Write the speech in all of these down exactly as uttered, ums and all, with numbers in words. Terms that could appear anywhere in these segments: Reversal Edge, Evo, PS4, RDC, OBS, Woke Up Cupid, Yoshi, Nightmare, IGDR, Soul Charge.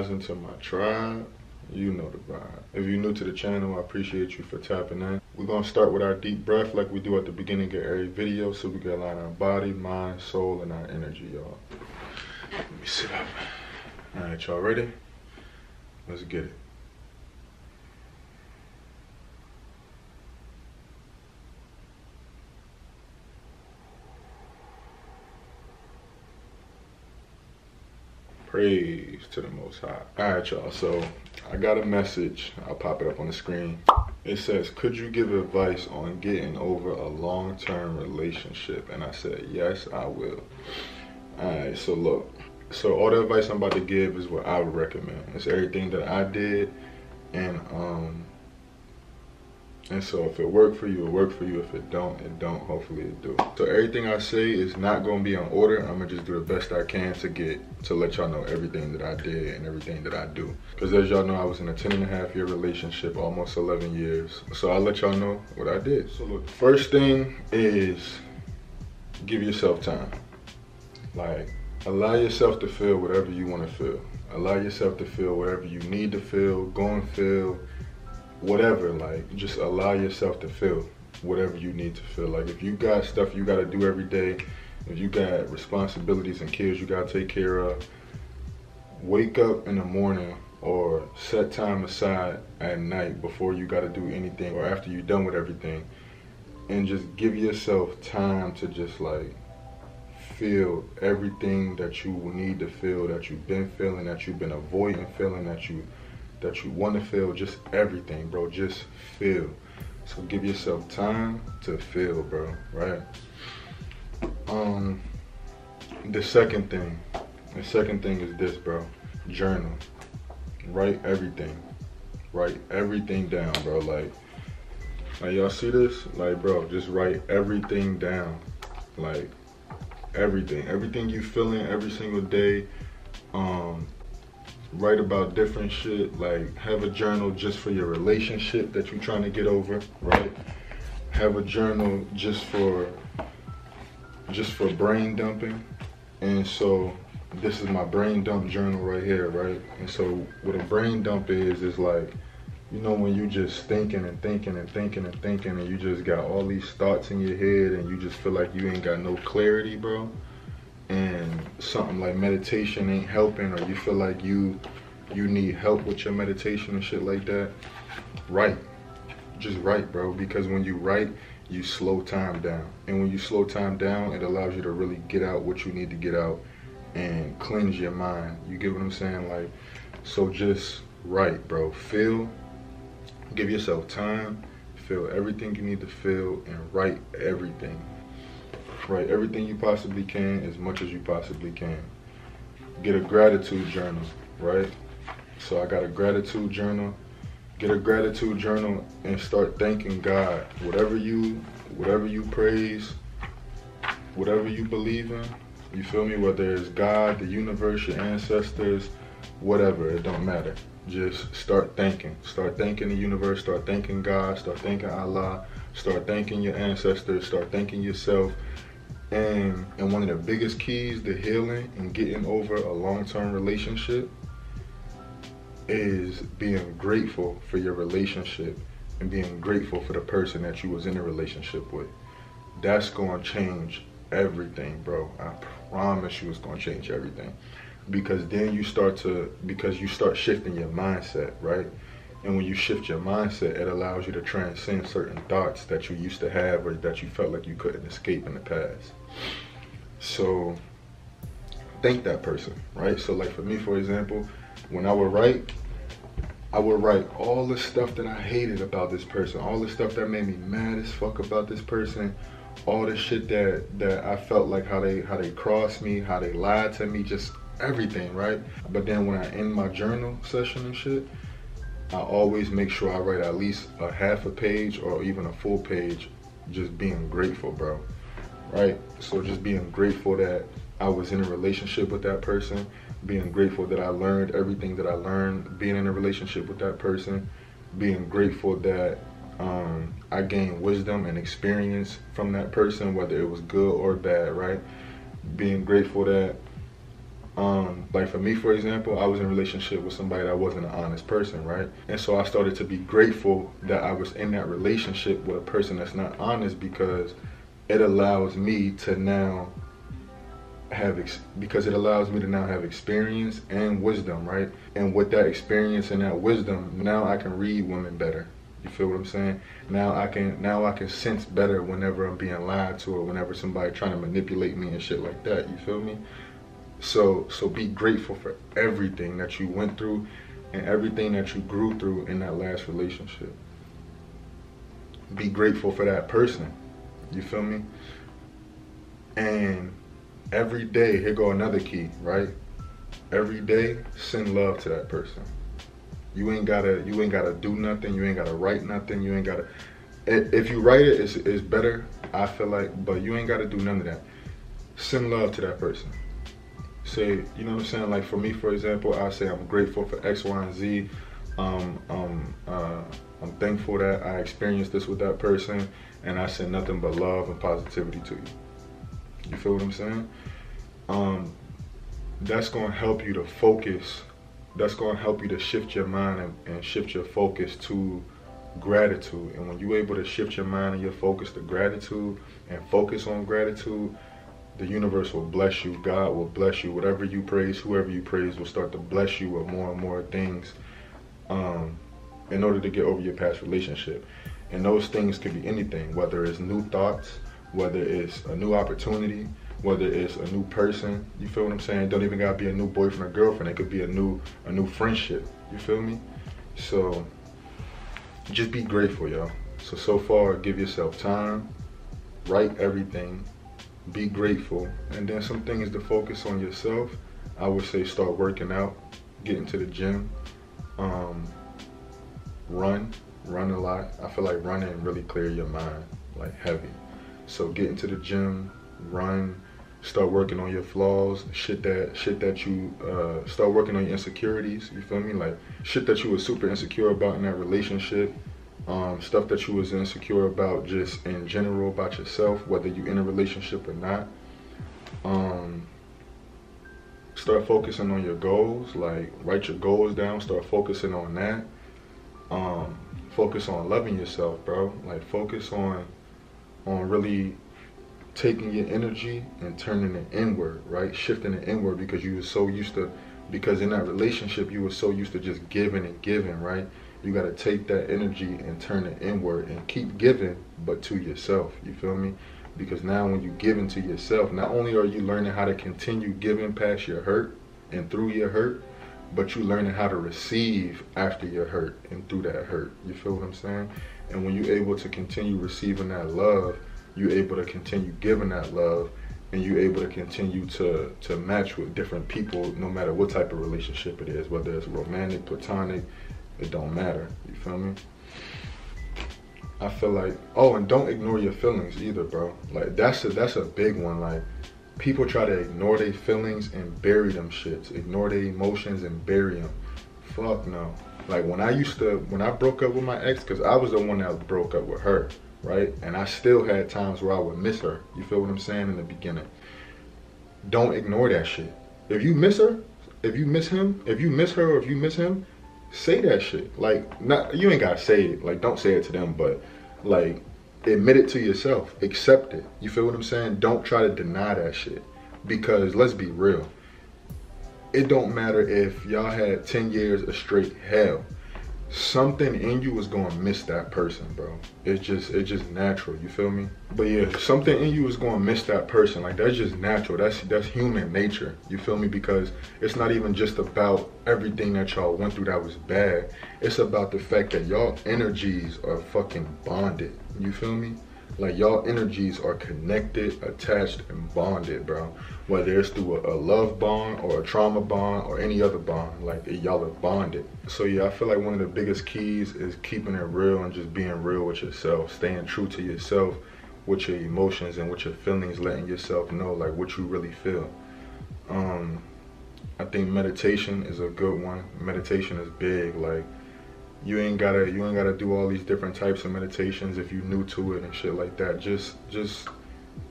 guys into my tribe, you know the vibe. If you're new to the channel, I appreciate you for tapping in. We're gonna start with our deep breath like we do at the beginning of every video, so we can align our body, mind, soul, and our energy, y'all. Let me sit up. All right, y'all ready? Let's get it. Praise to the Most High. All right, y'all, so I got a message. I'll pop it up on the screen. It says, could you give advice on getting over a long-term relationship? And I said, yes, I will. All right, so look. So all the advice I'm about to give is what I would recommend. It's everything that I did. And, um, and so if it worked for you, it worked for you. If it don't, it don't. Hopefully it do. So everything I say is not going to be in order. I'm going to just do the best I can to get, to let y'all know everything that I did and everything that I do. Because as y'all know, I was in a ten and a half year relationship, almost eleven years. So I'll let y'all know what I did. So look, first thing is give yourself time. Like, allow yourself to feel whatever you want to feel. Allow yourself to feel whatever you need to feel, go and feel, whatever. Like, just allow yourself to feel whatever you need to feel. Like, if you got stuff you got to do every day, if you got responsibilities and kids you got to take care of, wake up in the morning or set time aside at night before you got to do anything or after you're done with everything, and just give yourself time to just, like, feel everything that you need to feel, that you've been feeling, that you've been avoiding feeling, that you that you want to feel. Just everything, bro. Just feel. So give yourself time to feel, bro, right? Um the second thing the second thing is this, bro. Journal. Write everything. Write everything down, bro. Like, like y'all see this? Like, bro, just write everything down. Like, everything everything you feeling every single day. Um write about different shit. Like, have a journal just for your relationship that you're trying to get over, right? Have a journal just for just for brain dumping. And so this is my brain dump journal right here, right? And so what a brain dump is is like, you know, when you just thinking and thinking and thinking and thinking and you just got all these thoughts in your head and you just feel like you ain't got no clarity, bro. And something like meditation ain't helping, or you feel like you you need help with your meditation and shit like that. Write. Just write, bro. Because when you write, you slow time down. And when you slow time down, it allows you to really get out what you need to get out and cleanse your mind. You get what I'm saying? Like, so just write, bro. Feel. Give yourself time, feel everything you need to feel, and write everything. Write everything you possibly can, as much as you possibly can. Get a gratitude journal, right? So I got a gratitude journal. Get a gratitude journal and start thanking God. Whatever you, whatever you praise, whatever you believe in, you feel me? Whether it's God, the universe, your ancestors, whatever, it don't matter. Just start thanking. Start thanking the universe. Start thanking God. Start thanking Allah. Start thanking your ancestors. Start thanking yourself. And, and one of the biggest keys to healing and getting over a long-term relationship is being grateful for your relationship and being grateful for the person that you was in a relationship with. That's going to change everything, bro. I promise you it's going to change everything. Because then you start to, because you start shifting your mindset, right? And when you shift your mindset, it allows you to transcend certain thoughts that you used to have or that you felt like you couldn't escape in the past. So thank that person, right? So like for me, for example, when I would write, I would write all the stuff that I hated about this person, all the stuff that made me mad as fuck about this person, all the shit that, that I felt like how they, how they crossed me, how they lied to me, just everything, right? But then when I end my journal session and shit, I always make sure I write at least a half a page or even a full page just being grateful, bro, right? So just being grateful that I was in a relationship with that person, being grateful that I learned everything that I learned being in a relationship with that person, being grateful that um, I gained wisdom and experience from that person, whether it was good or bad, right? Being grateful that Um, like for me, for example, I was in a relationship with somebody that wasn't an honest person, right? And so I started to be grateful that I was in that relationship with a person that's not honest, because it allows me to now have ex because it allows me to now have experience and wisdom, right? And with that experience and that wisdom, now I can read women better. You feel what I'm saying? Now I can now I can sense better whenever I'm being lied to, or whenever somebody trying to manipulate me and shit like that. You feel me? So so be grateful for everything that you went through and everything that you grew through in that last relationship. Be grateful for that person. You feel me? And every day, here go another key, right? Every day, send love to that person. You ain't gotta, you ain't gotta do nothing. You ain't gotta write nothing. You ain't gotta. If you write it, it's, it's better, I feel like. But you ain't gotta do none of that. Send love to that person. Say, you know what I'm saying? Like for me, for example, I say I'm grateful for X, Y, and Z. Um, um, uh, I'm thankful that I experienced this with that person, and I send nothing but love and positivity to you. You feel what I'm saying? Um, that's gonna help you to focus. That's gonna help you to shift your mind and, and shift your focus to gratitude. And when you're able to shift your mind and your focus to gratitude and focus on gratitude, the universe will bless you. God will bless you. Whatever you praise, whoever you praise will start to bless you with more and more things um, in order to get over your past relationship. And those things could be anything, whether it's new thoughts, whether it's a new opportunity, whether it's a new person. You feel what I'm saying? It don't even gotta be a new boyfriend or girlfriend. It could be a new a new friendship. You feel me? So just be grateful, y'all. So so far, give yourself time, write everything, be grateful, and then some things to focus on yourself. I would say start working out, get into the gym, um, run, run a lot. I feel like running really clears your mind, like heavy. So get into the gym, run, start working on your flaws, shit that shit that you uh, start working on your insecurities. You feel me? Like shit that you were super insecure about in that relationship, um, stuff that you was insecure about just in general about yourself, whether you in a relationship or not. Um, start focusing on your goals. Like write your goals down. Start focusing on that. Um, focus on loving yourself, bro. Like focus on. on really taking your energy and turning it inward, right? Shifting it inward, because you were so used to, because in that relationship, you were so used to just giving and giving, right? You got to take that energy and turn it inward and keep giving, but to yourself, you feel me? Because now when you giving to yourself, not only are you learning how to continue giving past your hurt and through your hurt, but you learning how to receive after your hurt and through that hurt. You feel what I'm saying? And when you're able to continue receiving that love, you're able to continue giving that love, and you're able to continue to, to match with different people, no matter what type of relationship it is, whether it's romantic, platonic, it don't matter. You feel me? I feel like, oh, and don't ignore your feelings either, bro. Like that's a, that's a big one. Like people try to ignore their feelings and bury them shits, ignore their emotions and bury them. Fuck no. Like when I used to, when I broke up with my ex, because I was the one that broke up with her, right? And I still had times where I would miss her. You feel what I'm saying? In the beginning, don't ignore that shit. If you miss her, if you miss him, if you miss her, or if you miss him, say that shit. Like, not, you ain't gotta say it. Like, don't say it to them, but like, admit it to yourself. Accept it. You feel what I'm saying? Don't try to deny that shit, because let's be real. It don't matter if y'all had ten years of straight hell. Something in you is gonna miss that person, bro. It's just, it's just natural. You feel me? But yeah, something in you is gonna miss that person. Like that's just natural. That's that's human nature. You feel me? Because it's not even just about everything that y'all went through that was bad. It's about the fact that y'all energies are fucking bonded. You feel me? Like y'all energies are connected, attached, and bonded, bro. Whether it's through a, a love bond or a trauma bond or any other bond, like y'all are bonded. So yeah, I feel like one of the biggest keys is keeping it real and just being real with yourself, staying true to yourself, with your emotions and with your feelings, letting yourself know like what you really feel. Um, I think meditation is a good one. Meditation is big, like. You ain't gotta, you ain't gotta do all these different types of meditations if you're new to it and shit like that. Just, just,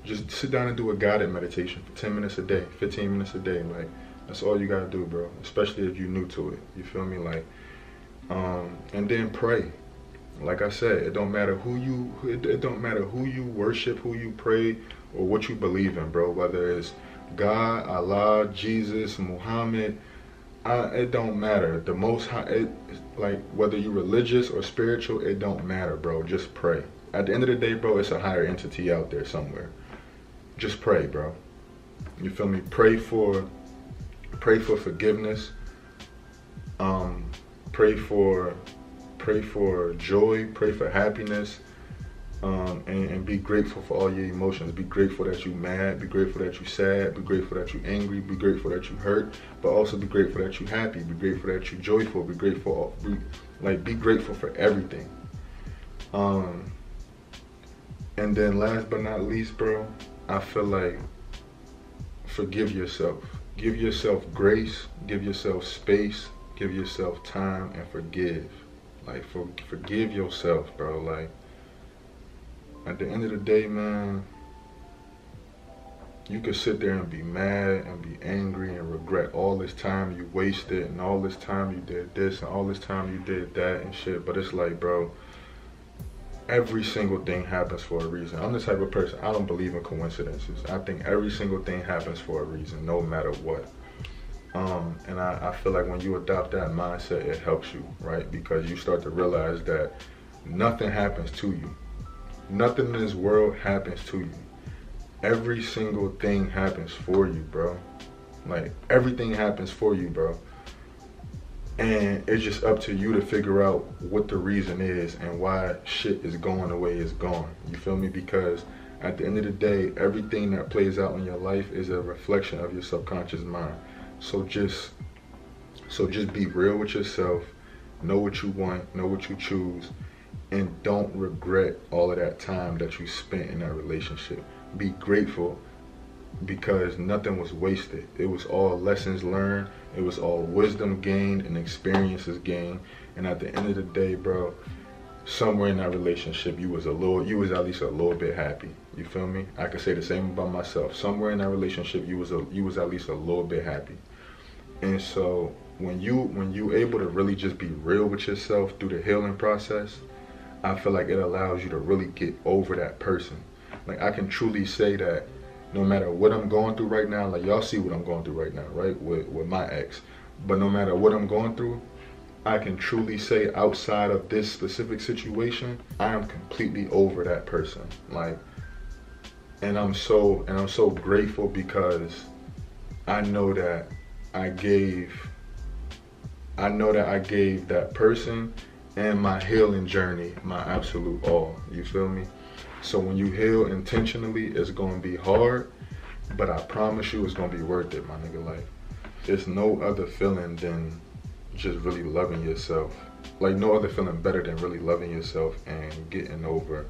just sit down and do a guided meditation for ten minutes a day, fifteen minutes a day. Like, That's all you gotta do, bro, especially if you're new to it, you feel me? Like, um, and then pray. Like I said, it don't matter who you, it, it don't matter who you worship, who you pray, or what you believe in, bro. Whether it's God, Allah, Jesus, Muhammad, I, it don't matter. The Most High, it, like whether you're religious or spiritual, it don't matter, bro. Just pray. At the end of the day, bro, it's a higher entity out there somewhere. Just pray, bro. You feel me? Pray for, pray for forgiveness. Um, pray for. Pray for joy, pray for happiness, um, and, and be grateful for all your emotions. Be grateful that you're mad, be grateful that you're sad, be grateful that you're angry, be grateful that you hurt, but also be grateful that you're happy, be grateful that you're joyful, be grateful, be, like be grateful for everything. Um, and then last but not least, bro, I feel like forgive yourself. Give yourself grace, give yourself space, give yourself time, and forgive. Like, for, forgive yourself, bro. Like, at the end of the day, man, you could sit there and be mad and be angry and regret all this time you wasted and all this time you did this and all this time you did that and shit. But it's like, bro, every single thing happens for a reason. I'm the type of person, I don't believe in coincidences. I think every single thing happens for a reason, no matter what. Um, and I, I feel like when you adopt that mindset, it helps you, right? Because you start to realize that nothing happens to you. Nothing in this world happens to you. Every single thing happens for you, bro. Like, everything happens for you, bro. And it's just up to you to figure out what the reason is and why shit is going the way it's going. You feel me? Because at the end of the day, everything that plays out in your life is a reflection of your subconscious mind. So just, so just be real with yourself, know what you want, know what you choose, and don't regret all of that time that you spent in that relationship. Be grateful because nothing was wasted. It was all lessons learned, it was all wisdom gained and experiences gained. And at the end of the day, bro, somewhere in that relationship, you was a little, you was at least a little bit happy. You feel me? I could say the same about myself. Somewhere in that relationship, you was a, you was at least a little bit happy. And so when you when you able to really just be real with yourself through the healing process, I feel like it allows you to really get over that person. Like, I can truly say that no matter what I'm going through right now, like y'all see what I'm going through right now, right? With with my ex. But no matter what I'm going through, I can truly say outside of this specific situation, I am completely over that person. Like, and I'm so, and I'm so grateful because I know that I gave, I know that I gave that person and my healing journey my absolute all, you feel me? So when you heal intentionally, it's gonna be hard, but I promise you it's gonna be worth it, my nigga. Like, it's no other feeling than just really loving yourself. Like, no other feeling better than really loving yourself and getting over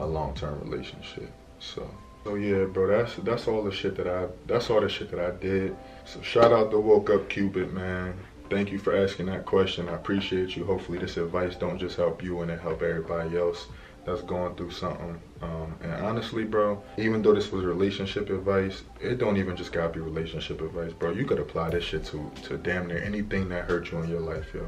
a long-term relationship. So, so yeah, bro, that's that's all the shit that I that's all the shit that I did. So shout out to Woke Up Cupid, man. Thank you for asking that question. I appreciate you. Hopefully this advice don't just help you, and it help everybody else that's going through something. Um, and honestly, bro, even though this was relationship advice, it don't even just gotta be relationship advice, bro. You could apply this shit to, to damn near anything that hurt you in your life, yo.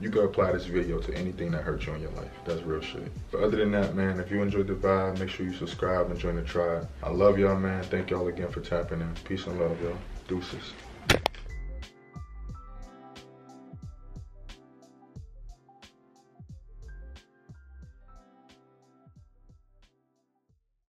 You could apply this video to anything that hurt you in your life. That's real shit. But other than that, man, if you enjoyed the vibe, make sure you subscribe and join the tribe. I love y'all, man. Thank y'all again for tapping in. Peace and love, y'all. Deuces.